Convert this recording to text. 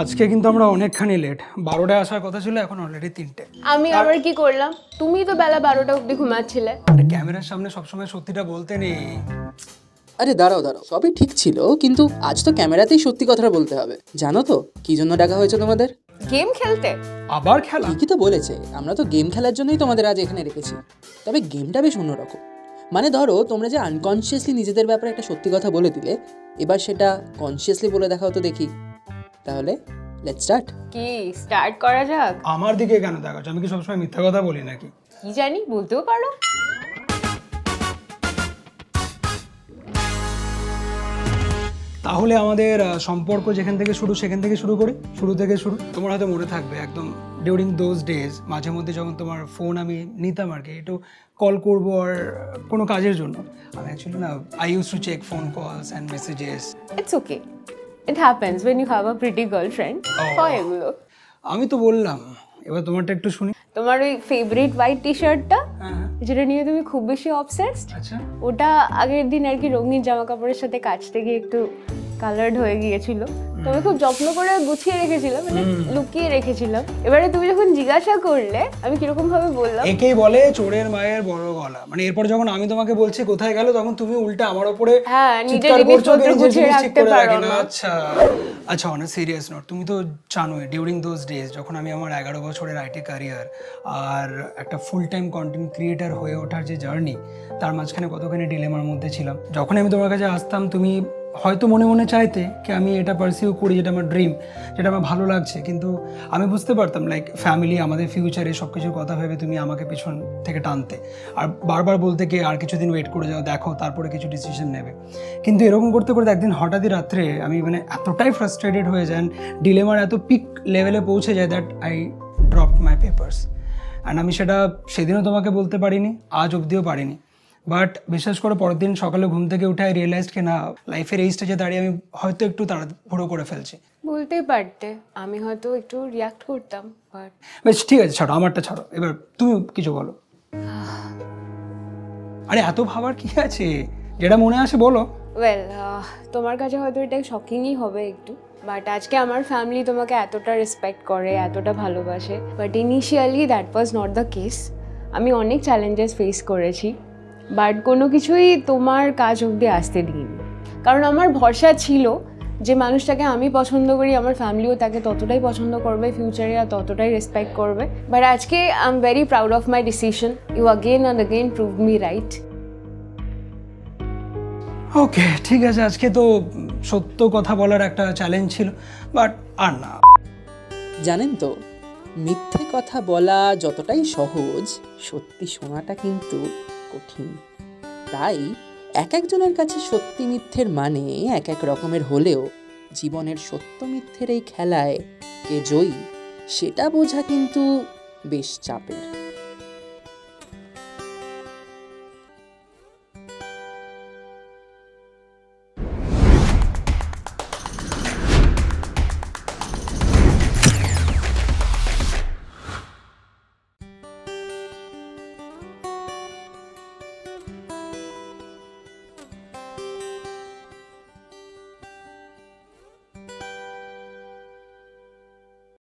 আজকে কিন্তু আমরা অনেকখানি লেট, 12টায় আসার কথা ছিল, এখন অলরেডি 3টে। আমি আবার কি করলাম? তুমি তো বেলা 12টা অবধি ঘুমাচ্ছিলে। আরে ক্যামেরার সামনে সবসময় সত্যিটা বলতে নেই। আরে দাঁড়াও, সবই ঠিক ছিল, কিন্তু আজ তো ক্যামেরাতেই সত্যি কথাটা বলতে হবে। জানো তো কি জন্য ডাকা হয়েছে তোমাদের? গেম খেলতে। আবার খেলা? ঠিকই তো বলেছে, আমরা তো গেম খেলার জন্যই তোমাদের আজ এখানে রেখেছি। তবে গেমটা বেশ অন্যরকম। মানে ধরো, তোমরা যে আনকনসিয়াসলি নিজেদের ব্যাপারে একটা সত্যি কথা বলে দিলে, এবার সেটা কনসিয়াসলি বলে দেখাও তো দেখি। তাহলে লেটস স্টার্ট। কি স্টার্ট করা যাক? আমার দিকে কেন তাকাচ্ছ? আমি কি সবসময় মিথ্যা কথা বলি নাকি? কি জানি, বলতেও পারো। তাহলে আমাদের সম্পর্ক যেখান থেকে শুরু সেখান থেকে শুরু করি। শুরু থেকে। তোমার হয়তো মনে থাকবে, একদম ডিউরিং দোজ ডেজ, মাঝে মধ্যে যখন তোমার ফোন আমি নিতাম আর কি, একটু কল করবো আর কোনো কাজের জন্য। আমি অ্যাকচুয়ালি না, I use to check phone calls and messages. It's okay, it happens when you have a pretty girlfriend। এগুলো আমি তো বললাম, এবার তোমারটা একটু শুনি। তোমার ওই ফেভারিট হোয়াইট টি শার্টটা, যেটা নিয়ে তুমি খুব বেশি অবসেসড। আচ্ছা, ওটা আগের দিন আর কি রঙিন জামা কাপড়ের সাথে কাচতে গিয়ে একটু কালার্ড হয়ে গিয়েছিল। তুমি খুব যত্ন করে গুছিয়ে রেখেছিলাম, মানে লুকিয়ে রেখেছিলাম। এবারে তুমি যখন জিজ্ঞাসা করলে, আমি কিরকম ভাবে বললাম, একেই বলে চোরের মায়ের বড় গলা। মানে এরপর যখন আমি তোমাকে বলছি কোথায় গেল, তখন তুমি উল্টা আমার উপরে চিৎকার করছো যে গুছিয়ে রাখতে পারো না। আচ্ছা আচ্ছা, অন সিরিয়াস নোট, তুমি তো জানোই ডিউরিং দোজ ডেজ যখন আমি আমার 11 বছরের আইটি ক্যারিয়ার আর একটা ফুল টাইম কন্টেন্ট ক্রিয়েটার হয়ে ওঠার যে জার্নি, তার মাঝখানে কতখানি ডিলেমার মধ্যে ছিলাম। যখন আমি তোমার কাছে আসতাম, তুমি হয়তো মনে মনে চাইতে কি আমি এটা পারসিউ করি, যেটা আমার ড্রিম, যেটা আমার ভালো লাগছে। কিন্তু আমি বুঝতে পারতাম, লাইক ফ্যামিলি, আমাদের ফিউচারে সব কিছুর কথা ভেবে তুমি আমাকে পেছন থেকে টানতে আর বারবার বলতে কি আর কিছুদিন ওয়েট করে যাও, দেখো তারপরে কিছু ডিসিশন নেবে। কিন্তু এরকম করতে করতে একদিন হঠাৎই রাত্রে আমি মানে এতটাই ফ্রাস্ট্রেটেড হয়ে যান, ডিলেমার এত পিক লেভেলে পৌঁছে যায়, that I dropped my papers. And আমি সেটা সেদিনও তোমাকে বলতে পারিনি, আজ অবধিও পারিনি। বাট বিশেষ করে পরের দিন সকালে ঘুম থেকে উঠে আই রিয়েলাইজড কি না, লাইফের এই স্টেজে দাঁড়িয়ে আমি হয়তো একটু তাড়াহুড়ো করে ফেলছি। বলতেই পারতে, আমি হয়তো একটু রিঅ্যাক্ট করতাম। বাট বেশ, ঠিক আছে, ছাড়ো আমারটা, ছাড়ো, এবার তুমি কিছু বলো। আরে এত ভাবার কি আছে, যেটা মনে আসে বলো। ওয়েল, তোমার কাছে হয়তো এটা শকিংই হবে একটু, বাট আজকে আমার ফ্যামিলি তোমাকে এতটা রেসপেক্ট করে, এতটা ভালোবাসে। But initially that was not the case. আমি অনেক চ্যালেঞ্জেস ফেস করেছি, বাট কোনো কিছুই তোমার কাজ অবধি আসতে দিইনি। কারণ আমার ভরসা ছিল যে মানুষটাকে আমি পছন্দ করি, আমার ফ্যামিলিও তাকে ততটাই পছন্দ করবে ফিউচারে আর ততটাই রেসপেক্ট করবে। বাট আজকে I am very proud of my decision. You again and again prove me right. Okay, ঠিক আছে, আজকে তো সত্য কথা বলার একটা চ্যালেঞ্জ ছিল, বাট আর না। জানেন তো, মিথ্যে কথা বলা যতটাই সহজ, সত্যি শোনাটা কিন্তু কঠিন। তাই এক একজনের কাছে সত্যি মিথ্যের মানে এক এক রকমের হলেও, জীবনের সত্য মিথ্যের এই খেলায় কে জয়ী সেটা বোঝা কিন্তু বেশ চাপের।